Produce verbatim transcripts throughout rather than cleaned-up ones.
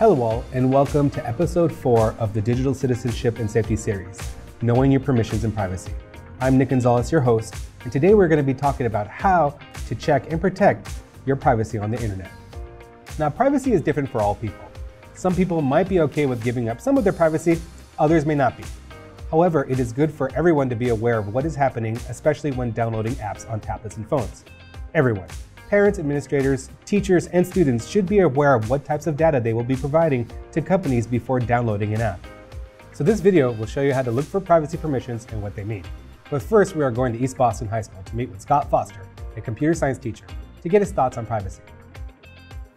Hello all, and welcome to episode four of the Digital Citizenship and Safety series, Knowing Your Permissions and Privacy. I'm Nick Gonzalez, your host, and today we're going to be talking about how to check and protect your privacy on the internet. Now, privacy is different for all people. Some people might be okay with giving up some of their privacy, others may not be. However, it is good for everyone to be aware of what is happening, especially when downloading apps on tablets and phones. Everyone. Parents, administrators, teachers, and students should be aware of what types of data they will be providing to companies before downloading an app. So this video will show you how to look for privacy permissions and what they mean. But first, we are going to East Boston High School to meet with Scott Foster, a computer science teacher, to get his thoughts on privacy.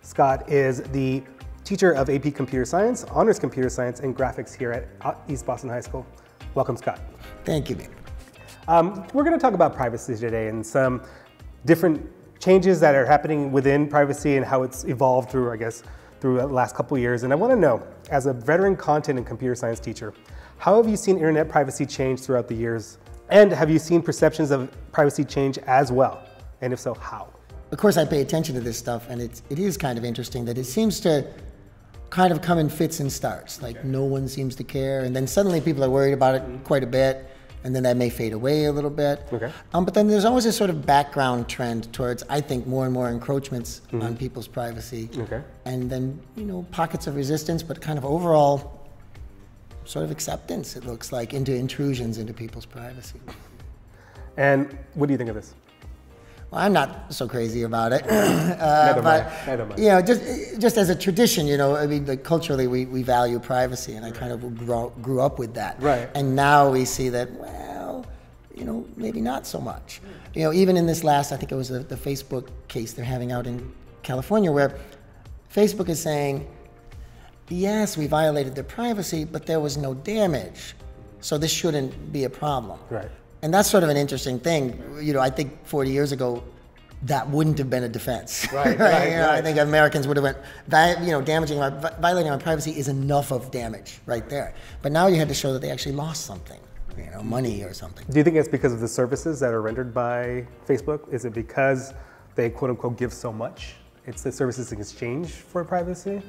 Scott is the teacher of A P Computer Science, Honors Computer Science, and Graphics here at East Boston High School. Welcome, Scott. Thank you, Nick. Um, we're going to talk about privacy today and some different changes that are happening within privacy and how it's evolved through, I guess, through the last couple of years. And I want to know, as a veteran content and computer science teacher, how have you seen internet privacy change throughout the years? And have you seen perceptions of privacy change as well? And if so, how? Of course, I pay attention to this stuff, and it's, it is kind of interesting that it seems to kind of come in fits and starts. Like, okay, no one seems to care, and then suddenly people are worried about it quite a bit. And then that may fade away a little bit. Okay. Um, but then there's always this sort of background trend towards, I think, more and more encroachments mm-hmm. on people's privacy. Okay. And then, you know, pockets of resistance, but kind of overall sort of acceptance, it looks like, into intrusions into people's privacy. And what do you think of this? Well, I'm not so crazy about it. uh, but, Neither mind. You know, just, just as a tradition, you know, I mean, like, culturally we, we value privacy, and I right. kind of grew, grew up with that. Right. And now we see that, well, you know, maybe not so much. You know, even in this last, I think it was the, the Facebook case they're having out in California, where Facebook is saying, yes, we violated their privacy, but there was no damage, so this shouldn't be a problem. Right. And that's sort of an interesting thing. You know, I think forty years ago, that wouldn't have been a defense. Right, right, right, you know, right. I think Americans would have went, you know, damaging, our, violating our privacy is enough of damage right there. But now you had to show that they actually lost something, you know, money or something. Do you think it's because of the services that are rendered by Facebook? Is it because they, quote unquote, give so much? It's the services in exchange for privacy?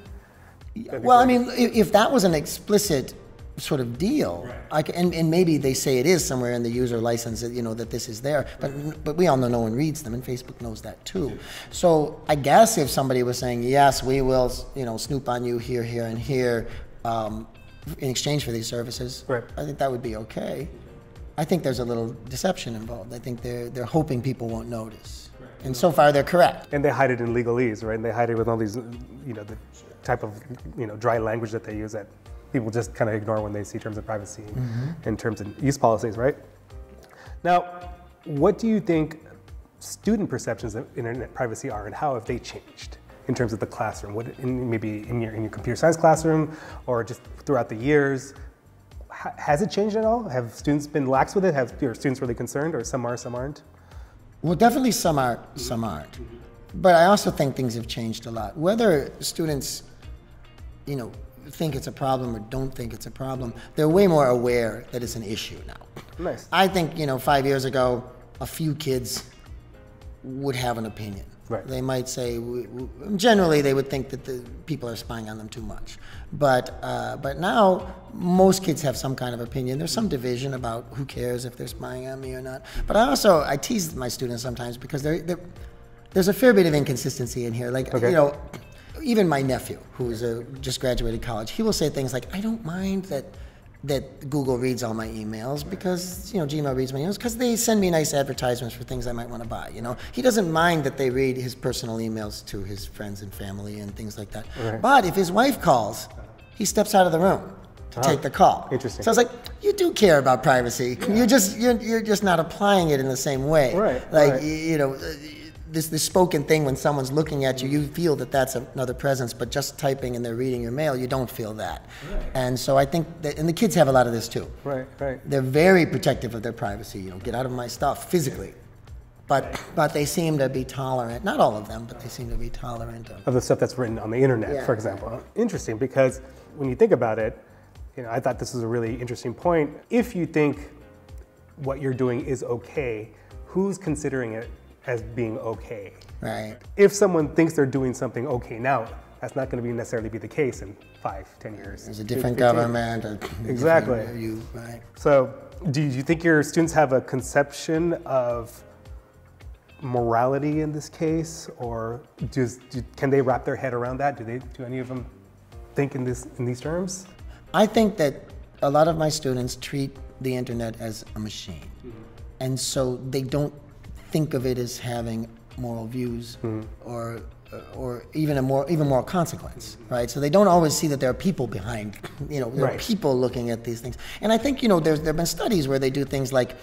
I well, I mean, if that was an explicit sort of deal, right. I can, and, and maybe they say it is somewhere in the user license that, you know, that this is there, but, right. but we all know no one reads them, and Facebook knows that too. So I guess if somebody was saying, yes, we will, you know, snoop on you here, here, and here um, in exchange for these services, right. I think that would be okay. I think there's a little deception involved. I think they're, they're hoping people won't notice. Right. And so far they're correct. And they hide it in legalese, right? And they hide it with all these, you know, the type of, you know, dry language that they use that people just kind of ignore when they see terms of privacy mm-hmm. and terms of use policies, right? Now, what do you think student perceptions of internet privacy are, and how have they changed in terms of the classroom? What, in, maybe in your, in your computer science classroom, or just throughout the years, ha- has it changed at all? Have students been lax with it? Have are students really concerned, or some are, some aren't? Well, definitely some are, some aren't. But I also think things have changed a lot. Whether students, you know, think it's a problem or don't think it's a problem, they're way more aware that it's an issue now. Nice. I think, you know, five years ago, a few kids would have an opinion. Right. They might say, generally they would think that the people are spying on them too much. But, uh, but now, most kids have some kind of opinion. There's some division about who cares if they're spying on me or not. But I also, I tease my students sometimes because they're, they're, there's a fair bit of inconsistency in here. Like, okay. you know, even my nephew, who is a, just graduated college, he will say things like, I don't mind that that Google reads all my emails because, you know, Gmail reads my emails because they send me nice advertisements for things I might want to buy, you know? He doesn't mind that they read his personal emails to his friends and family and things like that. Right. But if his wife calls, he steps out of the room to oh, take the call. Interesting. So I was like, you do care about privacy. Yeah. You're, just, you're, you're just not applying it in the same way. Right. Like, right. you know, This, this spoken thing, when someone's looking at you, you feel that that's another presence, but just typing and they're reading your mail, you don't feel that. Right. And so I think, that, and the kids have a lot of this too. Right, right. They're very protective of their privacy, you know, get out of my stuff physically. But, but they seem to be tolerant, not all of them, but they seem to be tolerant of, of the stuff that's written on the internet, yeah. for example. Interesting, because when you think about it, you know, I thought this was a really interesting point. If you think what you're doing is okay, who's considering it as being okay? Right. If someone thinks they're doing something okay now, That's not going to be necessarily be the case in five, ten years. There's a different government. A exactly. Different view, right? So do you think your students have a conception of morality in this case, or does, do, can they wrap their head around that? Do they? Do any of them think in this in these terms? I think that a lot of my students treat the internet as a machine, mm-hmm. and so they don't think of it as having moral views mm-hmm. or or even a more even more consequence, right? So they don't always see that there are people behind, you know, there right. are people looking at these things. And I think, you know, there's there've been studies where they do things like,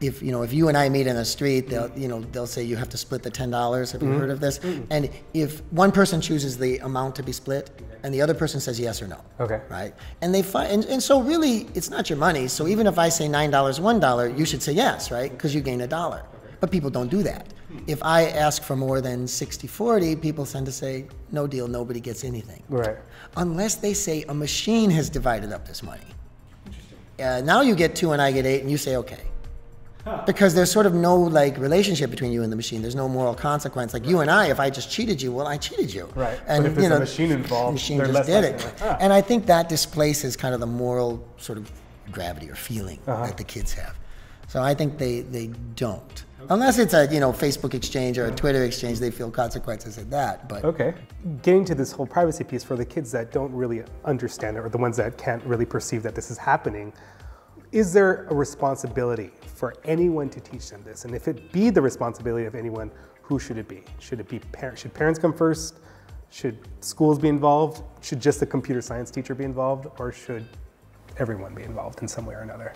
if you know, if you and I meet in the street, they'll you know they'll say you have to split the ten dollars. Have mm-hmm. you heard of this? Mm-hmm. And if one person chooses the amount to be split, and the other person says yes or no, okay, right? And they find, and, and so really, it's not your money. So even if I say nine dollars, one dollar, you should say yes, right? Because you gain a dollar. But people don't do that. If I ask for more than sixty forty, people tend to say, no deal, nobody gets anything. Right. Unless they say a machine has divided up this money. Interesting. Uh, now you get two and I get eight and you say okay. Huh. Because there's sort of no like relationship between you and the machine. There's no moral consequence. Like right. you and I, if I just cheated you, well, I cheated you. Right. And but if there's you know, a machine involved, machine just did it. Like, ah. And I think that displaces kind of the moral sort of gravity or feeling uh-huh. that the kids have. So I think they, they don't. Okay. Unless it's a you know Facebook exchange or a Twitter exchange, they feel consequences at that. But okay, getting to this whole privacy piece for the kids that don't really understand it, or the ones that can't really perceive that this is happening, is there a responsibility for anyone to teach them this? And if it be the responsibility of anyone, who should it be? Should it be parents? Should parents come first? Should schools be involved? Should just the computer science teacher be involved, or should everyone be involved in some way or another?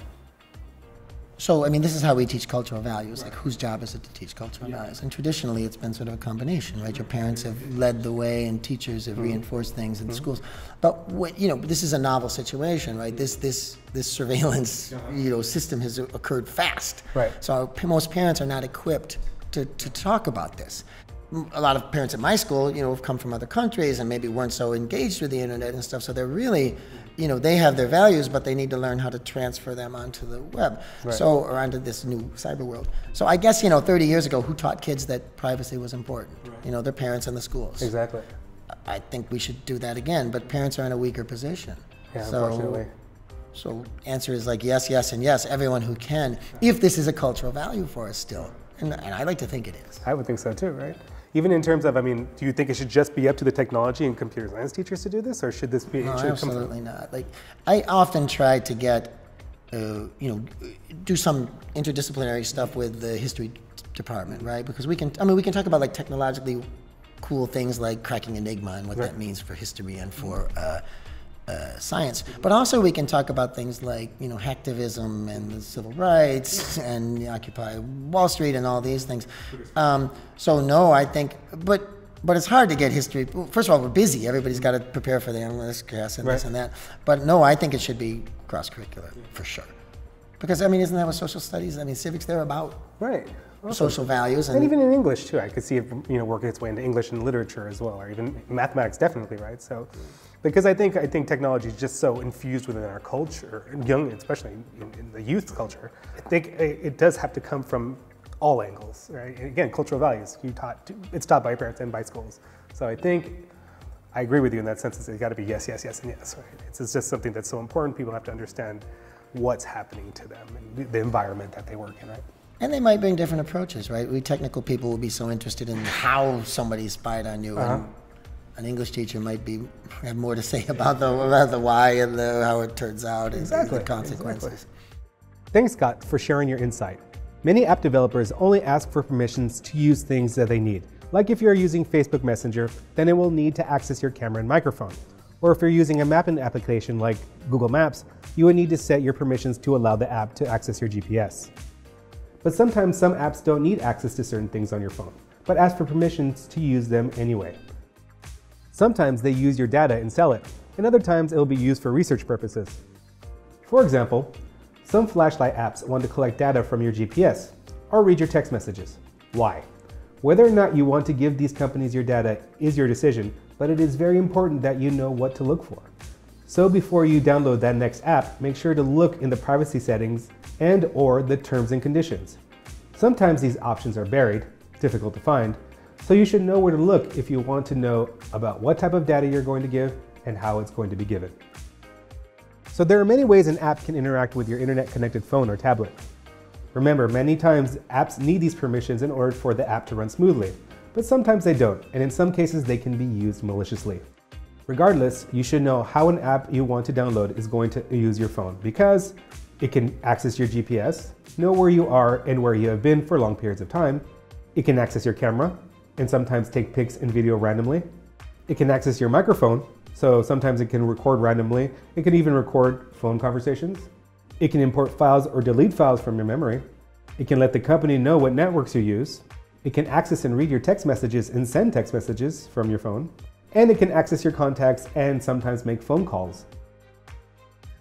So, I mean, this is how we teach cultural values, like whose job is it to teach cultural yeah. values? And traditionally, it's been sort of a combination, right? Your parents have led the way and teachers have mm-hmm. reinforced things in mm-hmm. schools. But, what, you know, this is a novel situation, right? This this this surveillance, uh-huh. you know, system has occurred fast. Right. So most parents are not equipped to, to talk about this. A lot of parents at my school, you know, have come from other countries and maybe weren't so engaged with the internet and stuff, so they're really, you know, they have their values, but they need to learn how to transfer them onto the web, right. so, or onto this new cyber world. So I guess, you know, thirty years ago, who taught kids that privacy was important? Right. You know, their parents and the schools. Exactly. I think we should do that again, but parents are in a weaker position. Yeah, so, unfortunately. So answer is like yes, yes, and yes, everyone who can, if this is a cultural value for us still. And, and I like to think it is. I would think so too, right? Even in terms of, I mean, do you think it should just be up to the technology and computer science teachers to do this, or should this be? No, absolutely not. Like, I often try to get, uh, you know, do some interdisciplinary stuff with the history department, right? Because we can, I mean, we can talk about like technologically cool things like cracking Enigma and what right. that means for history and for uh, uh, science. But also we can talk about things like, you know, hacktivism and the civil rights and Occupy Wall Street and all these things. Um, so no, I think, but but it's hard to get history. First of all, we're busy. Everybody's got to prepare for the analytics class and right. this and that. But no, I think it should be cross-curricular for sure. Because I mean, isn't that what social studies? I mean, civics, they're about right. awesome. Social values. And, and even in English too, I could see it, you know, working its way into English and literature as well, or even mathematics definitely, right? So. Because I think I think technology is just so infused within our culture, young, especially in, in the youth culture. I think it, it does have to come from all angles, right? And again, cultural values. You taught it's taught by parents and by schools. So I think I agree with you in that sense. It's got to be yes, yes, yes, and yes. Right? It's, it's just something that's so important. People have to understand what's happening to them and the environment that they work in, right? And they might bring different approaches, right? We technical people will be so interested in how somebody spied on you. Uh-huh. and, An English teacher might be have more to say about the about the why and the, how it turns out exactly, and the consequences. Exactly. Thanks, Scott, for sharing your insight. Many app developers only ask for permissions to use things that they need. Like if you're using Facebook Messenger, then it will need to access your camera and microphone. Or if you're using a mapping application like Google Maps, you would need to set your permissions to allow the app to access your G P S. But sometimes some apps don't need access to certain things on your phone, but ask for permissions to use them anyway. Sometimes they use your data and sell it, and other times it will be used for research purposes. For example, some flashlight apps want to collect data from your G P S or read your text messages. Why? Whether or not you want to give these companies your data is your decision, but it is very important that you know what to look for. So before you download that next app, make sure to look in the privacy settings and or the terms and conditions. Sometimes these options are buried, difficult to find, So you should know where to look if you want to know about what type of data you're going to give and how it's going to be given. So there are many ways an app can interact with your internet-connected phone or tablet. Remember, many times apps need these permissions in order for the app to run smoothly, but sometimes they don't, and in some cases they can be used maliciously. Regardless, you should know how an app you want to download is going to use your phone, because it can access your G P S, know where you are and where you have been for long periods of time. It can access your camera, and sometimes take pics and video randomly. It can access your microphone, so sometimes it can record randomly. It can even record phone conversations. It can import files or delete files from your memory. It can let the company know what networks you use. It can access and read your text messages and send text messages from your phone. And it can access your contacts and sometimes make phone calls.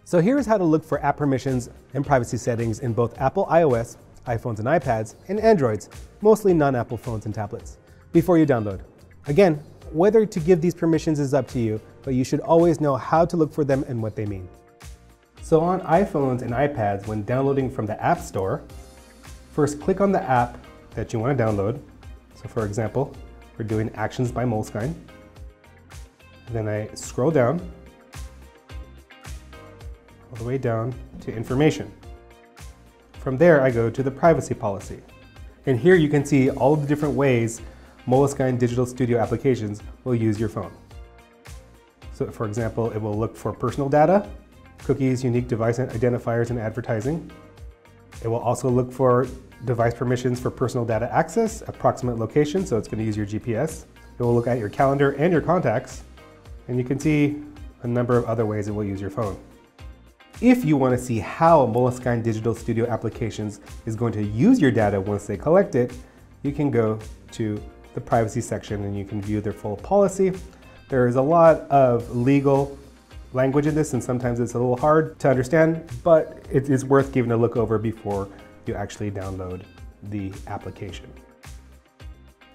So here's how to look for app permissions and privacy settings in both Apple iOS, iPhones and iPads, and Androids, mostly non-Apple phones and tablets, before you download. Again, whether to give these permissions is up to you, but you should always know how to look for them and what they mean. So on iPhones and iPads, when downloading from the App Store, first click on the app that you want to download. So for example, we're doing Actions by Moleskine. And then I scroll down, all the way down to Information. From there, I go to the Privacy Policy. And here you can see all the different ways Moleskine Digital Studio Applications will use your phone. So for example, it will look for personal data, cookies, unique device identifiers, and advertising. It will also look for device permissions for personal data access, approximate location, so it's going to use your G P S. It will look at your calendar and your contacts, and you can see a number of other ways it will use your phone. If you want to see how Moleskine Digital Studio Applications is going to use your data once they collect it, you can go to the privacy section and you can view their full policy. There is a lot of legal language in this and sometimes it's a little hard to understand, but it is worth giving a look over before you actually download the application.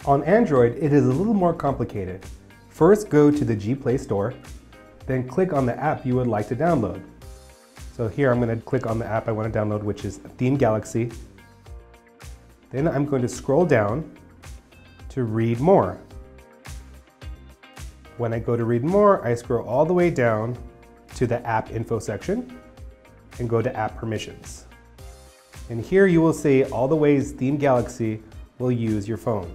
On Android, it is a little more complicated. First, go to the Google Play Store, then click on the app you would like to download. So here I'm going to click on the app I want to download, which is Theme Galaxy. Then I'm going to scroll down to read more. When I go to read more, I scroll all the way down to the app info section and go to app permissions. And here you will see all the ways Theme Galaxy will use your phone.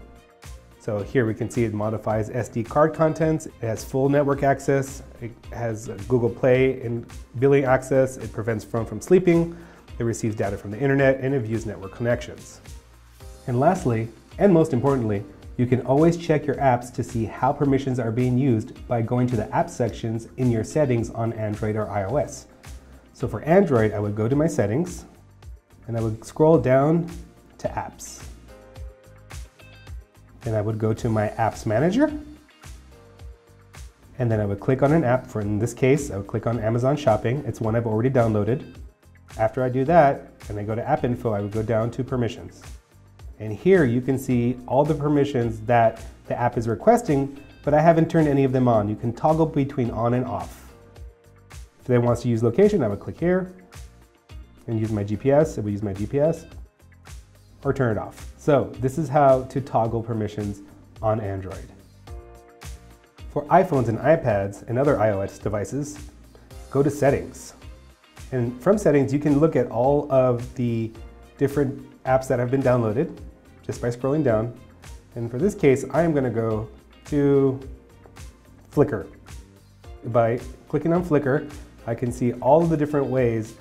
So here we can see it modifies S D card contents, it has full network access, it has Google Play and billing access, it prevents phone from sleeping, it receives data from the internet, and it views network connections. And lastly, and most importantly, you can always check your apps to see how permissions are being used by going to the app sections in your settings on Android or iOS. So for Android, I would go to my settings and I would scroll down to apps. Then I would go to my apps manager and then I would click on an app. For in this case, I would click on Amazon Shopping. It's one I've already downloaded. After I do that and I go to app info, I would go down to permissions. And here you can see all the permissions that the app is requesting, but I haven't turned any of them on. You can toggle between on and off. If they want to use location, I would click here and use my G P S. It will use my G P S or turn it off. So this is how to toggle permissions on Android. For iPhones and iPads and other iOS devices, go to Settings. And from Settings, you can look at all of the different apps that have been downloaded just by scrolling down. And for this case, I am going to go to Flickr. By clicking on Flickr, I can see all of the different ways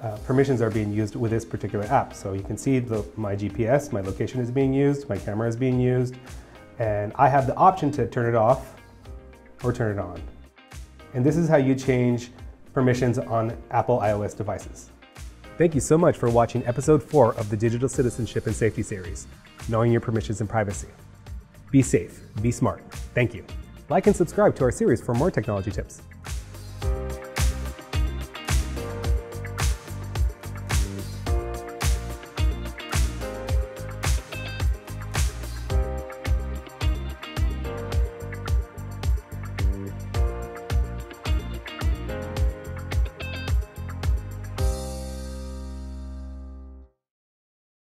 uh, permissions are being used with this particular app. So you can see the, my G P S, my location is being used, my camera is being used, and I have the option to turn it off or turn it on. And this is how you change permissions on Apple iOS devices. Thank you so much for watching episode four of the Digital Citizenship and Safety series, Knowing Your Permissions and Privacy. Be safe, be smart. Thank you. Like and subscribe to our series for more technology tips.